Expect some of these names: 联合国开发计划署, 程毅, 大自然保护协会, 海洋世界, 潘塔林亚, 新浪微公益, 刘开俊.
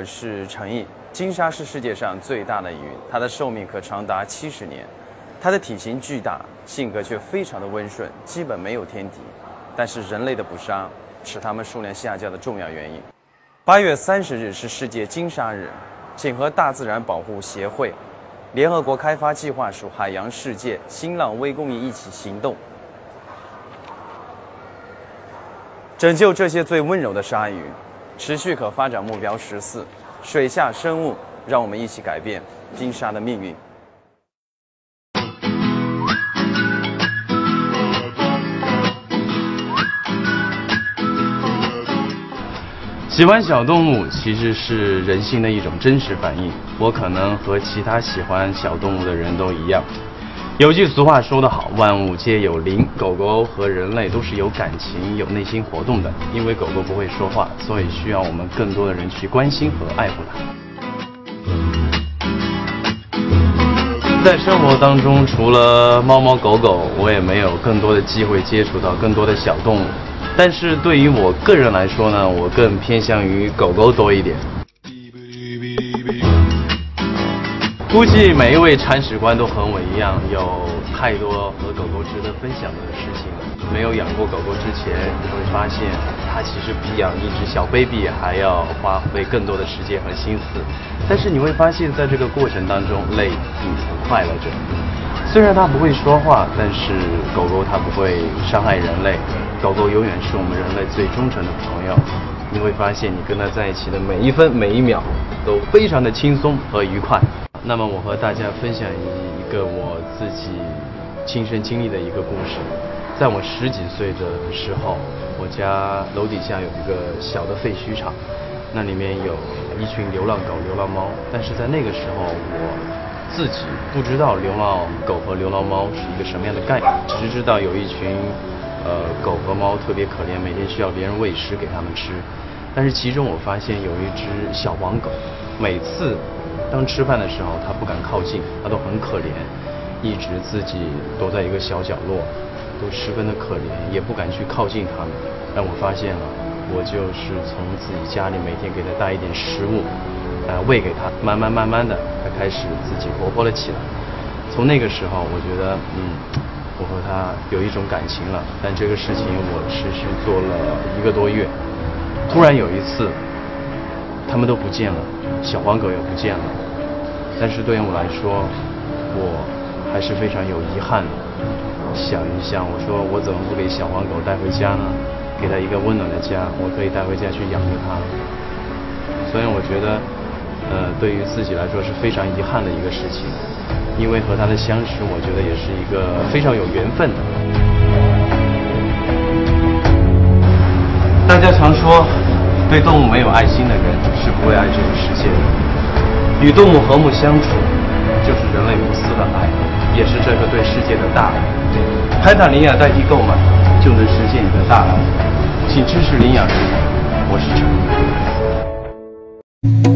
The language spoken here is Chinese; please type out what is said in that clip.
我是程毅。鲸鲨是世界上最大的鱼，它的寿命可长达70年。它的体型巨大，性格却非常的温顺，基本没有天敌。但是人类的捕杀是它们数量下降的重要原因。8月30日是世界鲸鲨日，请和大自然保护协会、联合国开发计划署、海洋世界、新浪微公益一起行动，拯救这些最温柔的鲨鱼。 持续可发展目标14，水下生物，让我们一起改变鲸鲨的命运。喜欢小动物其实是人性的一种真实反应。我可能和其他喜欢小动物的人都一样。有句俗话说得好，万物皆有灵。狗狗和人类都是有感情、有内心活动的。因为狗狗不会说话，所以需要我们更多的人去关心和爱护它。在生活当中，除了猫猫狗狗，我也没有更多的机会接触到更多的小动物。但是对于我个人来说呢，我更偏向于狗狗多一点。 估计每一位铲屎官都和我一样，有太多和狗狗值得分享的事情了。没有养过狗狗之前，你会发现它其实比养一只小 baby 还要花费更多的时间和心思。但是你会发现在这个过程当中，累并不快乐着。虽然它不会说话，但是狗狗它不会伤害人类，狗狗永远是我们人类最忠诚的朋友。你会发现你跟它在一起的每一分每一秒都非常的轻松和愉快。 那么我和大家分享一个我自己亲身经历的一个故事。在我10几岁的时候，我家楼底下有一个小的废墟场，那里面有一群流浪狗、流浪猫。但是在那个时候，我自己不知道流浪狗和流浪猫是一个什么样的概念，只是知道有一群狗和猫特别可怜，每天需要别人喂食给它们吃。但是其中我发现有一只小黄狗，每次 当吃饭的时候，它不敢靠近，它都很可怜，一直自己躲在一个小角落，都十分的可怜，也不敢去靠近它们。但我发现了，我就是从自己家里每天给它带一点食物，喂给它，慢慢的，它开始自己活泼了起来。从那个时候，我觉得，我和它有一种感情了。但这个事情我持续做了1个多月，突然有一次， 它们都不见了，小黄狗也不见了。但是对于我来说，我还是非常有遗憾的。想一想，我说我怎么不给小黄狗带回家呢？给它一个温暖的家，我可以带回家去养着它。所以我觉得，对于自己来说是非常遗憾的一个事情，因为和它的相识，我觉得也是一个非常有缘分的。大家常说， 对动物没有爱心的人是不会爱这个世界的。与动物和睦相处，就是人类无私的爱，也是这个对世界的大爱。潘塔林亚代替购买，就能实现你的大爱。请支持领养人，我是程毅。